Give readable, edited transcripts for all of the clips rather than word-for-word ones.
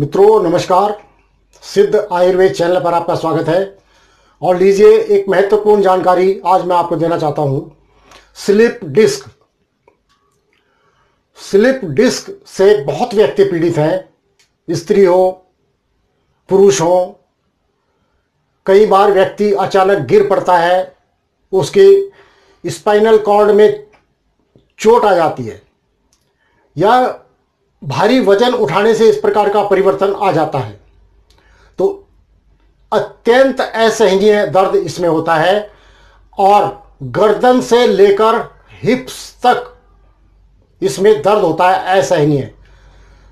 मित्रों नमस्कार, सिद्ध आयुर्वेद चैनल पर आपका स्वागत है। और लीजिए, एक महत्वपूर्ण जानकारी आज मैं आपको देना चाहता हूं। स्लिप डिस्क से बहुत व्यक्ति पीड़ित हैं, स्त्री हो पुरुष हो। कई बार व्यक्ति अचानक गिर पड़ता है, उसके स्पाइनल कॉर्ड में चोट आ जाती है या भारी वजन उठाने से इस प्रकार का परिवर्तन आ जाता है। तो अत्यंत असहनीय दर्द इसमें होता है और गर्दन से लेकर हिप्स तक इसमें दर्द होता है असहनीय।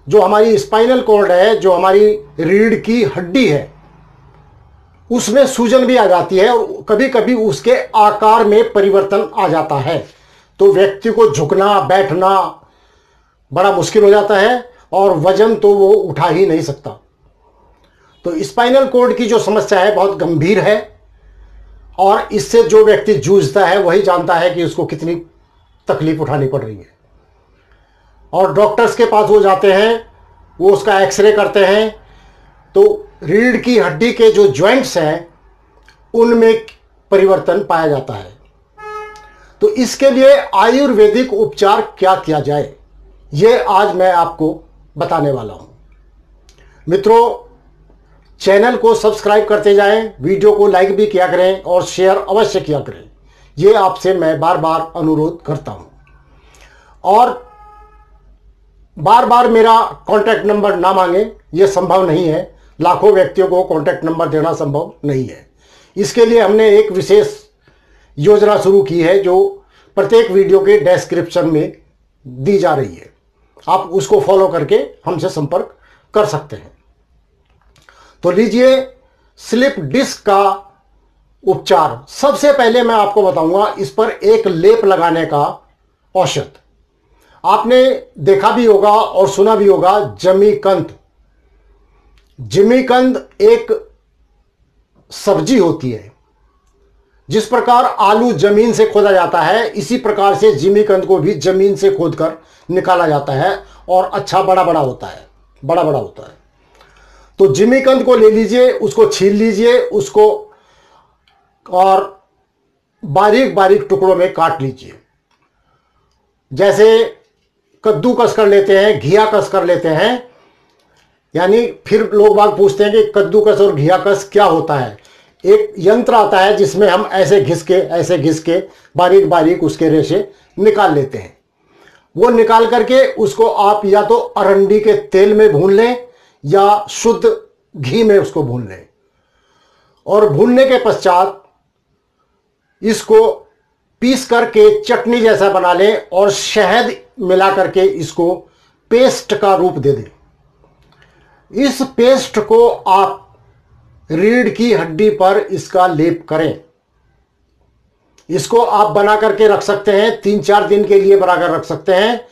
जो हमारी स्पाइनल कॉर्ड है, जो हमारी रीढ़ की हड्डी है, उसमें सूजन भी आ जाती है और कभी कभी उसके आकार में परिवर्तन आ जाता है। तो व्यक्ति को झुकना बैठना बड़ा मुश्किल हो जाता है और वजन तो वो उठा ही नहीं सकता। तो स्पाइनल कॉर्ड की जो समस्या है बहुत गंभीर है और इससे जो व्यक्ति जूझता है वही जानता है कि उसको कितनी तकलीफ उठानी पड़ रही है। और डॉक्टर्स के पास वो जाते हैं, वो उसका एक्सरे करते हैं तो रीढ़ की हड्डी के जो जॉइंट्स हैं उनमें परिवर्तन पाया जाता है। तो इसके लिए आयुर्वेदिक उपचार क्या किया जाए, ये आज मैं आपको बताने वाला हूं। मित्रों, चैनल को सब्सक्राइब करते जाएं, वीडियो को लाइक भी किया करें और शेयर अवश्य किया करें, ये आपसे मैं बार बार अनुरोध करता हूं। और बार बार मेरा कॉन्टैक्ट नंबर ना मांगें, ये संभव नहीं है। लाखों व्यक्तियों को कॉन्टैक्ट नंबर देना संभव नहीं है। इसके लिए हमने एक विशेष योजना शुरू की है जो प्रत्येक वीडियो के डिस्क्रिप्शन में दी जा रही है। आप उसको फॉलो करके हमसे संपर्क कर सकते हैं। तो लीजिए, स्लिप डिस्क का उपचार सबसे पहले मैं आपको बताऊंगा। इस पर एक लेप लगाने का औषध आपने देखा भी होगा और सुना भी होगा, जमीकंद। जमीकंद एक सब्जी होती है। जिस प्रकार आलू जमीन से खोदा जाता है, इसी प्रकार से जमीकंद को भी जमीन से खोदकर निकाला जाता है और अच्छा बड़ा बड़ा होता है। तो जमीकंद को ले लीजिए, उसको छील लीजिए, उसको और बारीक बारीक टुकड़ों में काट लीजिए। जैसे कद्दू कस कर लेते हैं, घिया कस कर लेते हैं। यानी फिर लोग बाग पूछते हैं कि कद्दूकस और घिया कस क्या होता है। एक यंत्र आता है जिसमें हम ऐसे घिस के बारीक बारीक उसके रेशे निकाल लेते हैं। वो निकाल करके उसको आप या तो अरंडी के तेल में भून लें या शुद्ध घी में उसको भून लें। और भूनने के पश्चात इसको पीस करके चटनी जैसा बना लें और शहद मिला करके इसको पेस्ट का रूप दे दें। इस पेस्ट को आप रीढ़ की हड्डी पर इसका लेप करें। इसको आप बना करके रख सकते हैं, 3-4 दिन के लिए बनाकर रख सकते हैं।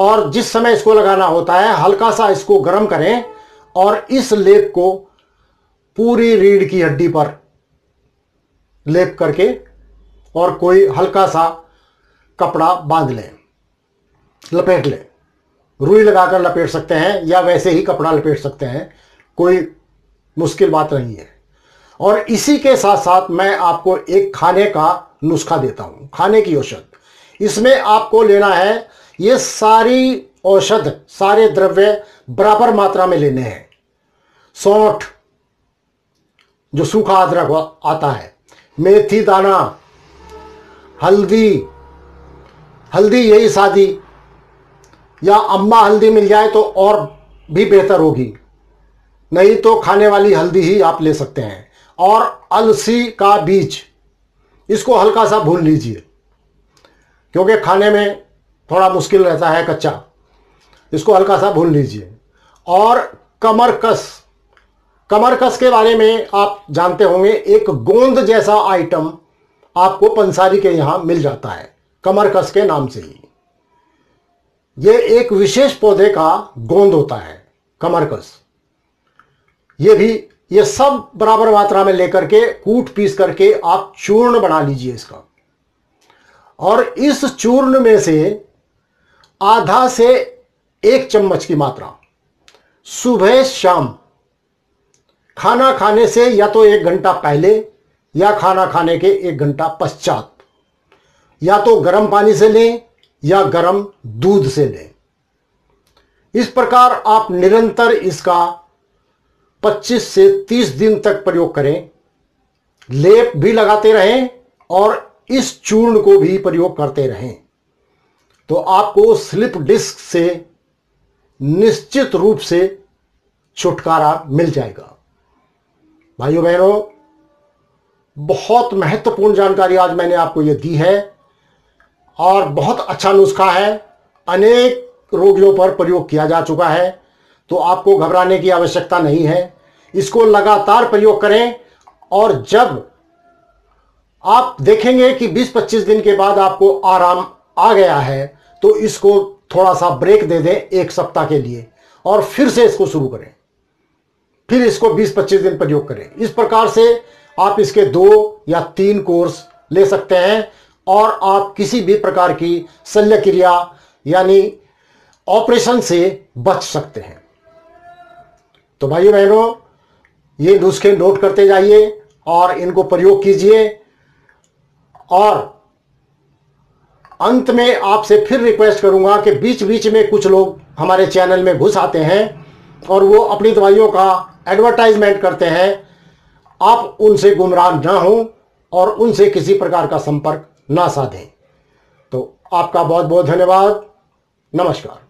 और जिस समय इसको लगाना होता है, हल्का सा इसको गर्म करें और इस लेप को पूरी रीढ़ की हड्डी पर लेप करके और कोई हल्का सा कपड़ा बांध लें, लपेट लें। रुई लगाकर लपेट सकते हैं या वैसे ही कपड़ा लपेट सकते हैं, कोई मुश्किल बात नहीं है। और इसी के साथ साथ मैं आपको एक खाने का नुस्खा देता हूँ, खाने की औषध। इसमें आपको लेना है, ये सारी औषध सारे द्रव्य बराबर मात्रा में लेने हैं। 6 जो सूखा अदरक आता है, मेथी दाना, हल्दी यही सादी या अम्मा हल्दी मिल जाए तो और भी बेहतर होगी, नहीं तो खाने वाली हल्दी ही आप ले सकते हैं। और अलसी का बीज, इसको हल्का सा भून लीजिए क्योंकि खाने में थोड़ा मुश्किल रहता है कच्चा, इसको हल्का सा भून लीजिए। और कमरकस के बारे में आप जानते होंगे, एक गोंद जैसा आइटम आपको पंसारी के यहाँ मिल जाता है, कमरकस के नाम से ही। ये एक विशेष पौधे का गोंद होता है, कमरकस। ये सब बराबर मात्रा में लेकर के कूट पीस करके आप चूर्ण बना लीजिए इसका। और इस चूर्ण में से आधा से 1 चम्मच की मात्रा सुबह शाम खाना खाने से या तो 1 घंटा पहले या खाना खाने के 1 घंटा पश्चात, या तो गर्म पानी से लें या गर्म दूध से लें। इस प्रकार आप निरंतर इसका 25 से 30 दिन तक प्रयोग करें। लेप भी लगाते रहें और इस चूर्ण को भी प्रयोग करते रहें तो आपको स्लिप डिस्क से निश्चित रूप से छुटकारा मिल जाएगा। भाइयों बहनों, बहुत महत्वपूर्ण जानकारी आज मैंने आपको ये दी है और बहुत अच्छा नुस्खा है, अनेक रोगियों पर प्रयोग किया जा चुका है, तो आपको घबराने की आवश्यकता नहीं है। इसको लगातार प्रयोग करें और जब आप देखेंगे कि 20-25 दिन के बाद आपको आराम आ गया है तो इसको थोड़ा सा ब्रेक दे दें 1 सप्ताह के लिए और फिर से इसको शुरू करें, फिर इसको 20-25 दिन प्रयोग करें। इस प्रकार से आप इसके 2 या 3 कोर्स ले सकते हैं और आप किसी भी प्रकार की शल्य क्रिया यानी ऑपरेशन से बच सकते हैं। तो भाइयों बहनों, ये नुस्खे नोट करते जाइए और इनको प्रयोग कीजिए। और अंत में आपसे फिर रिक्वेस्ट करूंगा कि बीच बीच में कुछ लोग हमारे चैनल में घुस आते हैं और वो अपनी दवाइयों का एडवर्टाइजमेंट करते हैं, आप उनसे गुमराह ना हो और उनसे किसी प्रकार का संपर्क ना साधें। तो आपका बहुत बहुत धन्यवाद। नमस्कार।